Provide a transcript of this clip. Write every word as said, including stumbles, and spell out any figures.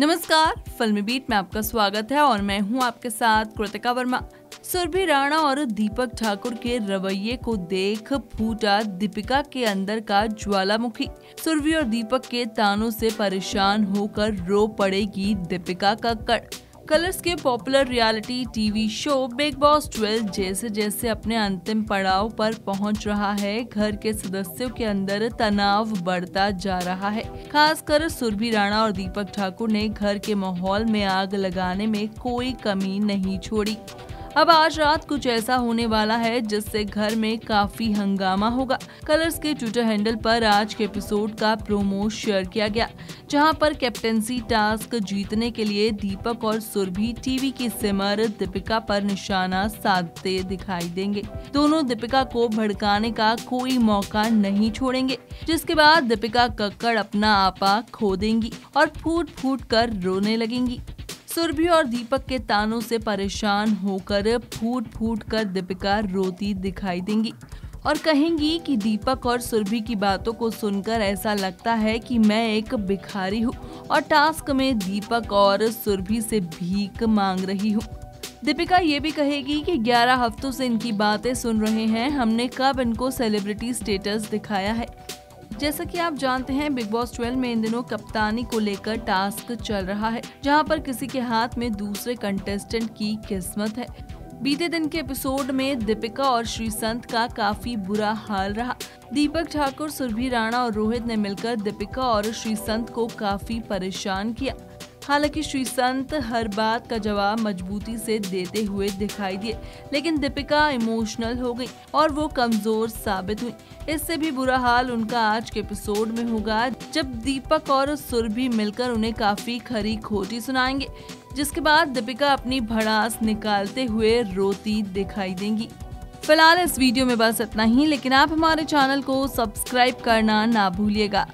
नमस्कार, फिल्मी बीट में आपका स्वागत है और मैं हूं आपके साथ कृतिका वर्मा। सुरभि राणा और दीपक ठाकुर के रवैये को देख फूटा दीपिका के अंदर का ज्वालामुखी। सुरभि और दीपक के तानों से परेशान होकर रो पड़ेगी दीपिका कक्कड़। कलर्स के popular reality TV show Bigg Boss twelve जैसे जैसे अपने अंतिम पड़ाव पर पहुंच रहा है, घर के सदस्यों के अंदर तनाव बढ़ता जा रहा है। खासकर सुरभि राणा और दीपक ठाकुर ने घर के माहौल में आग लगाने में कोई कमी नहीं छोड़ी। अब आज रात कुछ ऐसा होने वाला है जिससे घर में काफी हंगामा होगा। कलर्स के ट्विटर हैंडल पर आज के एपिसोड का प्रोमो शेयर किया गया, जहां पर कैप्टेंसी टास्क जीतने के लिए दीपक और सुरभि टीवी की सिमर दीपिका पर निशाना साधते दिखाई देंगे। दोनों दीपिका को भड़काने का कोई मौका नहीं छोड़ेंगे, जिसके बाद दीपिका कक्कड़ अपना आपा खो देंगी और फूट फूट कर रोने लगेंगी। सुरभि और दीपक के तानों से परेशान होकर फूट फूट कर दीपिका रोती दिखाई देंगी और कहेंगी कि दीपक और सुरभि की बातों को सुनकर ऐसा लगता है कि मैं एक भिखारी हूँ और टास्क में दीपक और सुरभि से भीख मांग रही हूँ। दीपिका ये भी कहेगी कि ग्यारह हफ्तों से इनकी बातें सुन रहे हैं, हमने कब इनको सेलिब्रिटी स्टेटस दिखाया है। जैसा कि आप जानते हैं, बिग बॉस ट्वेल्व में इन दिनों कप्तानी को लेकर टास्क चल रहा है, जहां पर किसी के हाथ में दूसरे कंटेस्टेंट की किस्मत है। बीते दिन के एपिसोड में दीपिका और श्रीसंत का काफी बुरा हाल रहा। दीपक ठाकुर, सुरभि राणा और रोहित ने मिलकर दीपिका और श्रीसंत को काफी परेशान किया। हालांकि श्रीसंत हर बात का जवाब मजबूती से देते हुए दिखाई दिए, लेकिन दीपिका इमोशनल हो गई और वो कमजोर साबित हुई। इससे भी बुरा हाल उनका आज के एपिसोड में होगा, जब दीपक और सुरभि मिलकर उन्हें काफी खरी खोटी सुनाएंगे, जिसके बाद दीपिका अपनी भड़ास निकालते हुए रोती दिखाई देंगी। फिलहाल इस वीडियो में बस इतना ही, लेकिन आप हमारे चैनल को सब्सक्राइब करना ना भूलिएगा।